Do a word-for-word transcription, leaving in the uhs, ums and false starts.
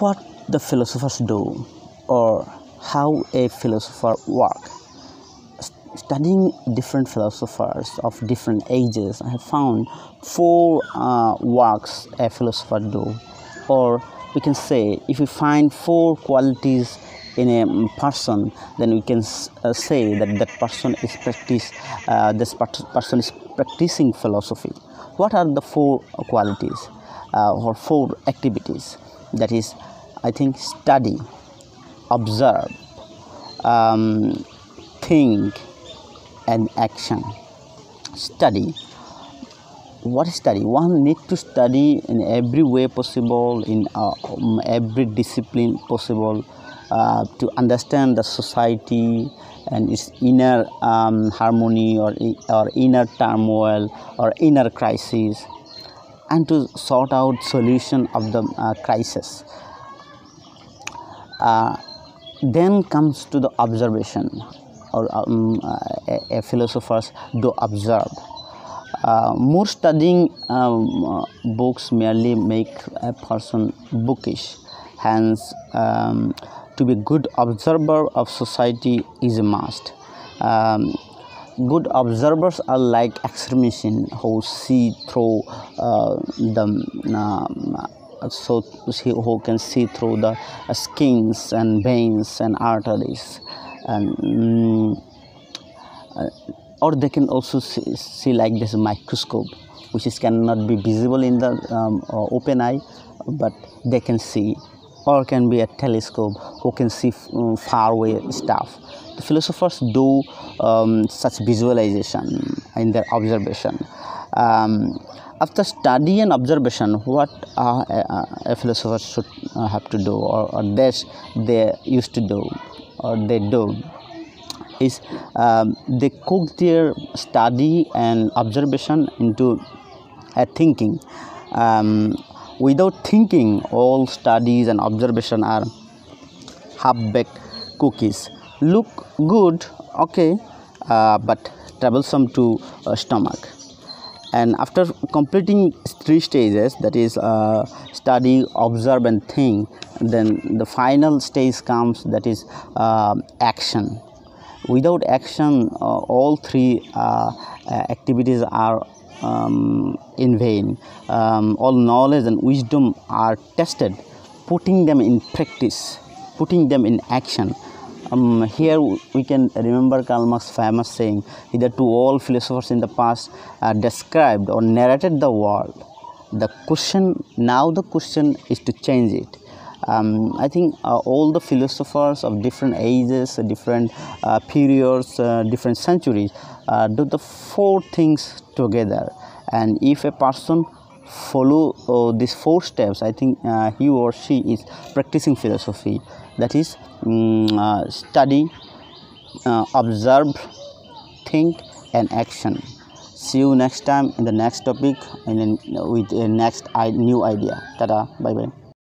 what the philosophers do or how a philosopher works. Studying different philosophers of different ages, I have found four uh, works a philosopher do, or we can say if we find four qualities in a person, then we can uh, say that that person is practice. Uh, this person is practicing philosophy. What are the four qualities uh, or four activities? That is, I think, study, observe, um, think, and action. Study. What is study? One need to study in every way possible, in uh, every discipline possible, uh, to understand the society and its inner um, harmony or or inner turmoil or inner crisis, and to sort out solution of the uh, crisis. Uh, then comes to the observation. Or um, a, a philosophers do observe. Uh, more studying um, uh, books merely make a person bookish. Hence, um, to be a good observer of society is a must. Um, good observers are like examination who see through uh, the um, so who can see through the skins and veins and arteries. And, um, uh, or they can also see, see like this microscope, which is cannot be visible in the um, open eye, but they can see, or can be a telescope who can see um, far away stuff. The philosophers do um, such visualization in their observation. Um, after study and observation, what uh, a, a philosopher should uh, have to do, or, or this they used to do, or they do, is um, they cook their study and observation into a thinking. Um, without thinking, all studies and observation are half-baked cookies. Look good, okay, uh, but troublesome to uh, stomach. And after completing three stages, that is uh, study, observe, and think, then the final stage comes, that is uh, action. Without action, uh, all three uh, activities are um, in vain. Um, all knowledge and wisdom are tested. Putting them in practice, putting them in action. Um, here we can remember Karl Marx's famous saying, hitherto all philosophers in the past uh, described or narrated the world. The question, now the question is to change it. Um, I think uh, all the philosophers of different ages, different uh, periods, uh, different centuries uh, do the four things together. And if a person follow uh, these four steps, I think uh, he or she is practicing philosophy. That is um, uh, study, uh, observe, think, and action. See you next time in the next topic and in, with the next new idea. Tada, bye bye.